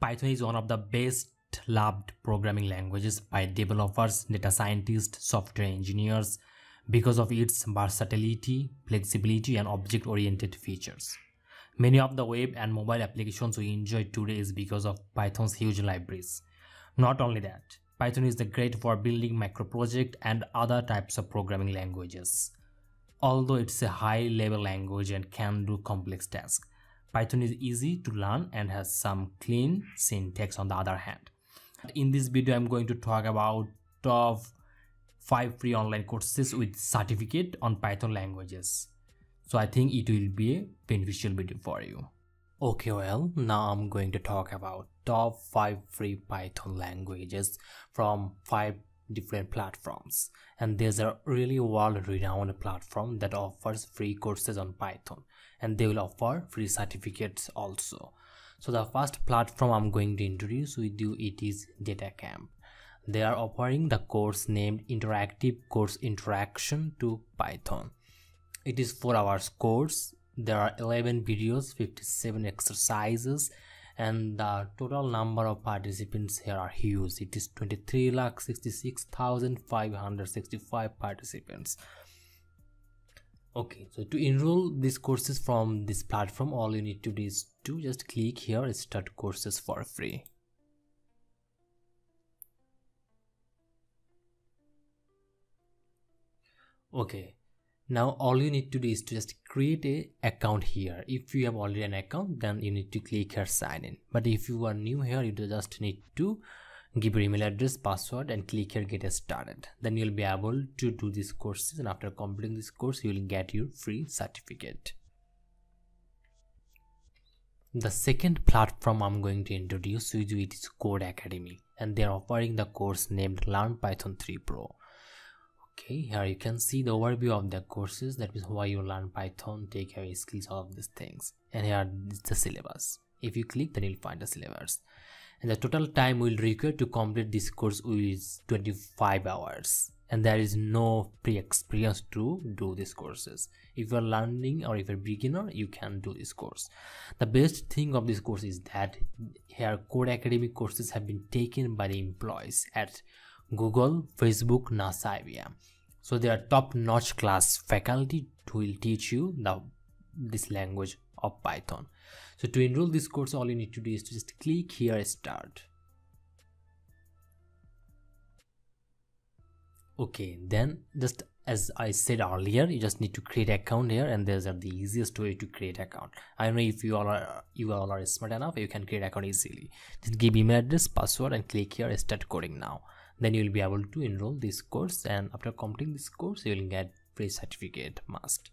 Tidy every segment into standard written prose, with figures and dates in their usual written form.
Python is one of the best loved programming languages by developers, data scientists, software engineers because of its versatility, flexibility, and object-oriented features. Many of the web and mobile applications we enjoy today is because of Python's huge libraries. Not only that, Python is great for building microprojects and other types of programming languages. Although it's a high-level language and can do complex tasks, Python is easy to learn and has some clean syntax on the other hand. In this video, I'm going to talk about top 5 free online courses with certificate on Python languages. So I think it will be a beneficial video for you. Okay, well, now I'm going to talk about top 5 free Python languages from 5 different platforms. And there's a really world-renowned platform that offers free courses on Python, and they will offer free certificates also. So the first platform I'm going to introduce with you, it is Data Camp. They are offering the course named Interactive Course Introduction to Python. It is 4 hours course. There are 11 videos, 57 exercises, and the total number of participants here are huge. It is 23,66,565 participants. Okay, so to enroll these courses from this platform, all you need to do is to just click here, start courses for free. Okay, now all you need to do is to just create an account here. If you have already an account, then you need to click here sign in. But if you are new here, you just need to give your email address, password, and click here get started. Then you'll be able to do these courses, and after completing this course, you will get your free certificate. The second platform I'm going to introduce to you, it is Code Academy, and they're offering the course named Learn Python 3 Pro. Okay, here you can see the overview of the courses, that is why you learn Python, take away skills, all of these things. And here is the syllabus. If you click, then you'll find the syllabus. And the total time we'll require to complete this course is 25 hours. And there is no pre-experience to do these courses. If you're learning or if you're a beginner, you can do this course. The best thing of this course is that here Code Academy courses have been taken by the employees at Google, Facebook, NASA, IBM. So they are top-notch class faculty who will teach you this language of Python. So to enroll this course, all you need to do is to just click here start. Okay, then just as I said earlier, you just need to create account here, and these are the easiest way to create account. I know if you all are smart enough, you can create account easily. Just give email address, password, and click here start coding now. Then you will be able to enroll this course, and after completing this course, you will get free certificate must.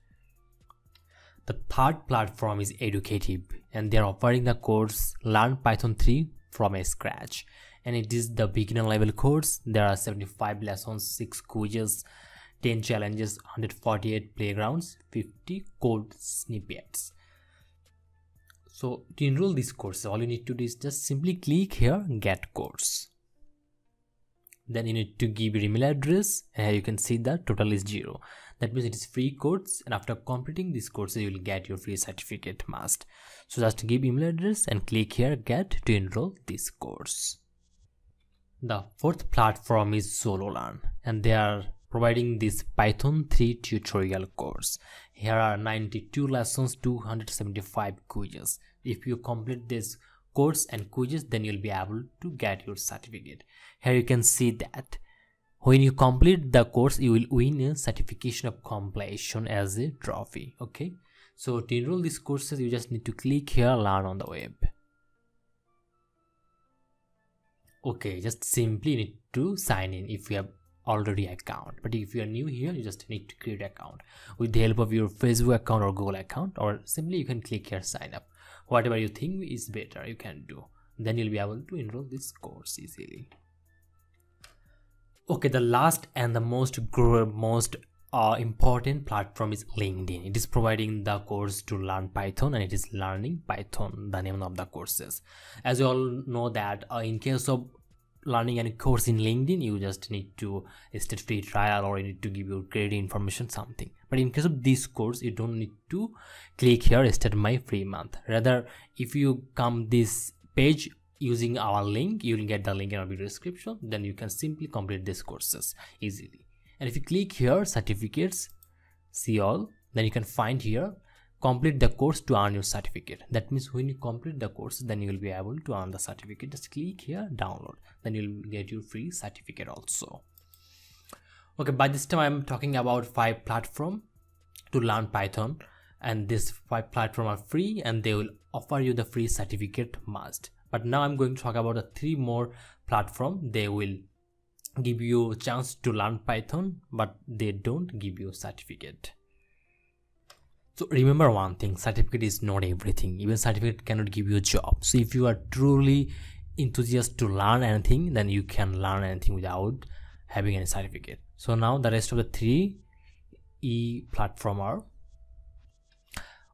The third platform is Educative, and they are offering the course Learn Python 3 from scratch. And it is the beginner level course. There are 75 lessons, 6 quizzes, 10 challenges, 148 playgrounds, 50 code snippets. So to enroll this course, all you need to do is just simply click here get course. Then you need to give your email address, and here you can see that total is 0. That means it is free course, and after completing this course, you will get your free certificate must. So just give email address and click here get to enroll this course. The fourth platform is SoloLearn, and they are providing this Python 3 tutorial course. Here are 92 lessons, 275 quizzes. If you complete this course and quizzes, then you'll be able to get your certificate. Here you can see that when you complete the course, you will win a certification of completion as a trophy. Okay, so to enroll these courses, you just need to click here learn on the web. Okay, just simply need to sign in if you have already account, but if you are new here, you just need to create account with the help of your Facebook account or Google account, or simply you can click here sign up. Whatever you think is better, you can do. Then you'll be able to enroll this course easily. Okay, the last and the most important platform is LinkedIn. It is providing the course to learn Python, and it is learning Python, the name of the courses. As you all know that in case of learning any course in LinkedIn, you just need to state free trial, or you need to give your credit information something. But in case of this course, you don't need to click here start my free month. Rather, if you come this page, using our link. You will get the link in our video description. Then you can simply complete these courses easily. And if you click here, certificates, see all, then you can find here, complete the course to earn your certificate. That means when you complete the course, then you will be able to earn the certificate. Just click here, download, then you'll get your free certificate also. Okay, by this time I'm talking about 5 platforms to learn Python, and these 5 platforms are free and they will offer you the free certificate must. But now I'm going to talk about the 3 more platforms. They will give you a chance to learn Python, but they don't give you a certificate. So remember one thing, certificate is not everything. Even certificate cannot give you a job. So if you are truly enthusiastic to learn anything, then you can learn anything without having any certificate. So now the rest of the 3 platform are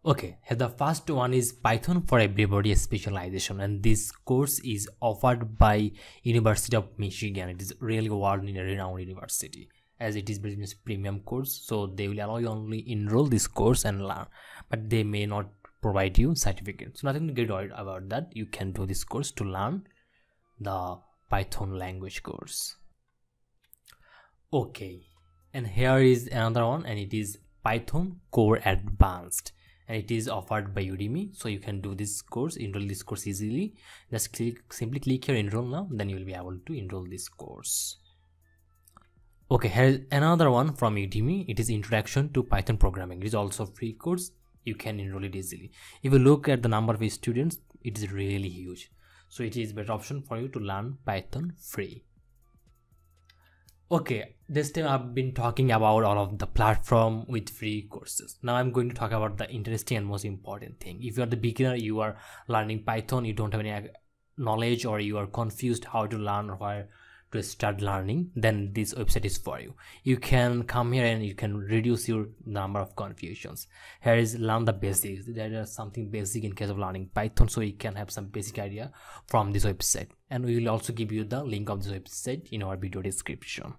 okay. The first one is Python for Everybody Specialization, and this course is offered by University of Michigan. It is really world-renowned university, as it is business premium course, so they will allow you only enroll this course and learn, but they may not provide you certificate. So nothing to get worried about that. You can do this course to learn the Python language course. Okay, and here is another one, and it is Python Core Advanced, and it is offered by Udemy. So you can do this course, enroll this course easily. Just simply click here, enroll now, then you will be able to enroll this course. Okay, here's another one from Udemy. It is Introduction to Python Programming. It is also a free course. You can enroll it easily. If you look at the number of students, it is really huge. So it is a better option for you to learn Python free. Okay, this time I've been talking about all of the platform with free courses. Now I'm going to talk about the interesting and most important thing. If you are the beginner, you are learning Python, you don't have any knowledge, or you are confused how to learn or where to start learning, then this website is for you. You can come here and you can reduce your number of confusions. Here is learn the basics. There is something basic in case of learning Python, so you can have some basic idea from this website. And we will also give you the link of this website in our video description.